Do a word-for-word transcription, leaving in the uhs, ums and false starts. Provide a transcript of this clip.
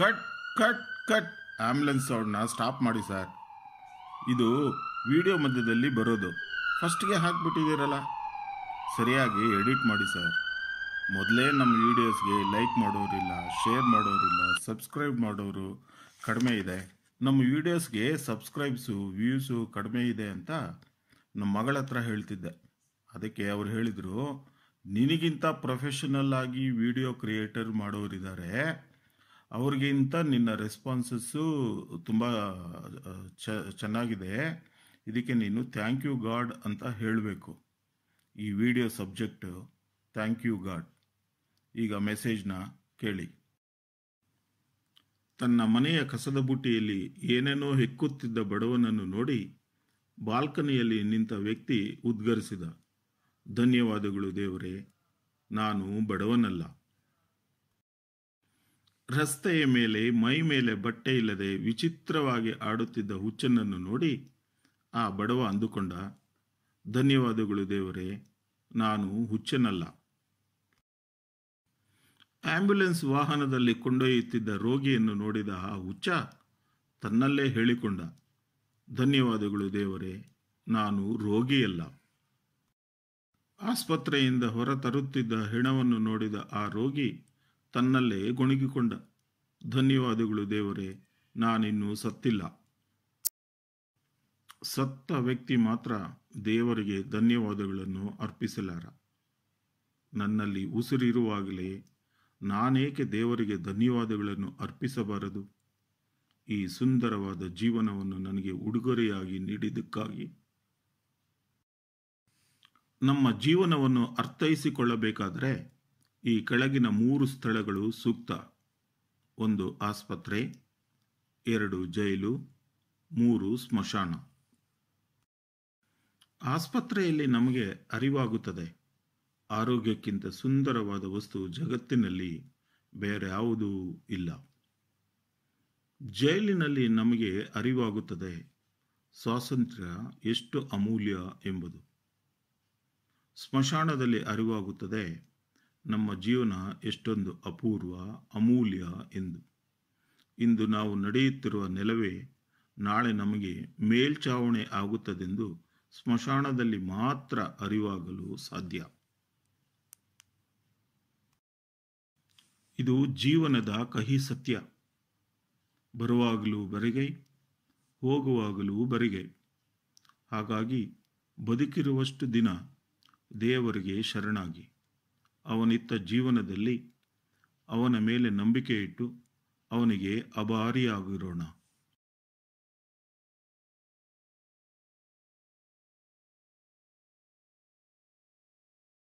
Cut cut cut ambulance ಸೌಂಡ್ನ stop ಮಾಡಿ sir. ಇದು ವಿಡಿಯೋ ಮಧ್ಯದಲ್ಲಿ ಬರೋದು, ಫಸ್ಟ್ಗೆ ಹಾಕಿಬಿಟ್ಟಿದ್ದೀರಲ್ಲ, ಸರಿಯಾಗಿ ಎಡಿಟ್ ಮಾಡಿ ಸರ್. ಮೊದಲೇ ನಮ್ಮ ವೀಡಿಯೋಸ್ಗೆ ಲೈಕ್ ಮಾಡೋರಿಲ್ಲ, ಶೇರ್ ಮಾಡೋರಿಲ್ಲ, ಸಬ್ಸ್ಕ್ರೈಬ್ ಮಾಡೋರು ಕಡಿಮೆ ಇದೆ. ನಮ್ಮ ವೀಡಿಯೋಸ್ಗೆ ಸಬ್ಸ್ಕ್ರೈಬ್ಸು ವ್ಯೂಸು ಕಡಿಮೆ ಇದೆ ಅಂತ ನಮ್ಮ ಮಗಳ ಹತ್ರ ಹೇಳ್ತಿದ್ದೆ. ಅದಕ್ಕೆ ಅವ್ರು ಹೇಳಿದರು, ನಿನಗಿಂತ ಪ್ರೊಫೆಷನಲ್ ಆಗಿ ವಿಡಿಯೋ ಕ್ರಿಯೇಟರ್ ಮಾಡೋರಿದ್ದಾರೆ, ಅವ್ರಿಗಿಂತ ನಿನ್ನ ರೆಸ್ಪಾನ್ಸಸ್ಸು ತುಂಬ ಚ ಚೆನ್ನಾಗಿದೆ ಇದಕ್ಕೆ ನೀನು ಥ್ಯಾಂಕ್ ಯು ಗಾಡ್ ಅಂತ ಹೇಳಬೇಕು. ಈ video subject thank you god. ಈಗ ಮೆಸೇಜ್ನ ಕೇಳಿ. ತನ್ನ ಮನೆಯ ಕಸದ ಬುಟ್ಟಿಯಲ್ಲಿ ಏನೇನೋ ಹೆಕ್ಕುತ್ತಿದ್ದ ಬಡವನನ್ನು ನೋಡಿ ಬಾಲ್ಕನಿಯಲ್ಲಿ ನಿಂತ ವ್ಯಕ್ತಿ ಉದ್ಗರಿಸಿದ, ಧನ್ಯವಾದಗಳು ದೇವರೇ, ನಾನು ಬಡವನಲ್ಲ. ರಸ್ತೆಯ ಮೇಲೆ ಮೈ ಮೇಲೆ ಬಟ್ಟೆ ಇಲ್ಲದೆ ವಿಚಿತ್ರವಾಗಿ ಆಡುತ್ತಿದ್ದ ಹುಚ್ಚನನ್ನು ನೋಡಿ ಆ ಬಡವ ಅಂದುಕೊಂಡ, ಧನ್ಯವಾದಗಳು ದೇವರೇ, ನಾನು ಹುಚ್ಚನಲ್ಲ. ಆಂಬ್ಯುಲೆನ್ಸ್ ವಾಹನದಲ್ಲಿ ಕೊಂಡೊಯ್ಯುತ್ತಿದ್ದ ರೋಗಿಯನ್ನು ನೋಡಿದ ಆ ಹುಚ್ಚ ತನ್ನಲ್ಲೇ ಹೇಳಿಕೊಂಡ, ಧನ್ಯವಾದಗಳು ದೇವರೇ, ನಾನು ರೋಗಿಯಲ್ಲ. ಆಸ್ಪತ್ರೆಯಿಂದ ಹೊರ ತರುತ್ತಿದ್ದ ಹೆಣವನ್ನು ನೋಡಿದ ಆ ರೋಗಿ ತನ್ನಲ್ಲೇ ಗೊಣಗಿಕೊಂಡ, ಧನ್ಯವಾದಗಳು ದೇವರೇ, ನಾನಿನ್ನೂ ಸತ್ತಿಲ್ಲ. ಸತ್ತ ವ್ಯಕ್ತಿ ಮಾತ್ರ ದೇವರಿಗೆ ಧನ್ಯವಾದಗಳನ್ನು ಅರ್ಪಿಸಲಾರ. ನನ್ನಲ್ಲಿ ಉಸಿರಿರುವಾಗಲೇ ನಾನೇಕೆ ದೇವರಿಗೆ ಧನ್ಯವಾದಗಳನ್ನು ಅರ್ಪಿಸಬಾರದು? ಈ ಸುಂದರವಾದ ಜೀವನವನ್ನು ನನಗೆ ಉಡುಗೊರೆಯಾಗಿ ನೀಡಿದ್ದಕ್ಕಾಗಿ. ನಮ್ಮ ಜೀವನವನ್ನು ಅರ್ಥೈಸಿಕೊಳ್ಳಬೇಕಾದರೆ ಈ ಕೆಳಗಿನ ಮೂರು ಸ್ಥಳಗಳು ಸೂಕ್ತ. ಒಂದು ಆಸ್ಪತ್ರೆ, ಎರಡು ಜೈಲು, ಮೂರು ಸ್ಮಶಾನ. ಆಸ್ಪತ್ರೆಯಲ್ಲಿ ನಮಗೆ ಅರಿವಾಗುತ್ತದೆ, ಆರೋಗ್ಯಕ್ಕಿಂತ ಸುಂದರವಾದ ವಸ್ತು ಜಗತ್ತಿನಲ್ಲಿ ಬೇರೆ ಯಾವುದೂ ಇಲ್ಲ. ಜೈಲಿನಲ್ಲಿ ನಮಗೆ ಅರಿವಾಗುತ್ತದೆ ಸ್ವಾತಂತ್ರ್ಯ ಎಷ್ಟು ಅಮೂಲ್ಯ ಎಂಬುದು. ಸ್ಮಶಾನದಲ್ಲಿ ಅರಿವಾಗುತ್ತದೆ ನಮ್ಮ ಜೀವನ ಎಷ್ಟೊಂದು ಅಪೂರ್ವ ಅಮೂಲ್ಯ ಎಂದು. ಇಂದು ನಾವು ನಡೆಯುತ್ತಿರುವ ನೆಲವೇ ನಾಳೆ ನಮಗೆ ಮೇಲ್ಚಾವಣೆ ಆಗುತ್ತದೆಂದು ಸ್ಮಶಾನದಲ್ಲಿ ಮಾತ್ರ ಅರಿವಾಗಲು ಸಾಧ್ಯ. ಇದು ಜೀವನದ ಕಹಿ ಸತ್ಯ. ಬರುವಾಗಲೂ ಬರಿಗೈ, ಹೋಗುವಾಗಲೂ ಬರಿಗೈ. ಹಾಗಾಗಿ ಬದುಕಿರುವಷ್ಟು ದಿನ ದೇವರಿಗೆ ಶರಣಾಗಿ, ಅವನಿತ್ತ ಜೀವನದಲ್ಲಿ ಅವನ ಮೇಲೆ ನಂಬಿಕೆ ಇಟ್ಟು ಅವನಿಗೆ ಅಭಾರಿಯಾಗಿರೋಣ.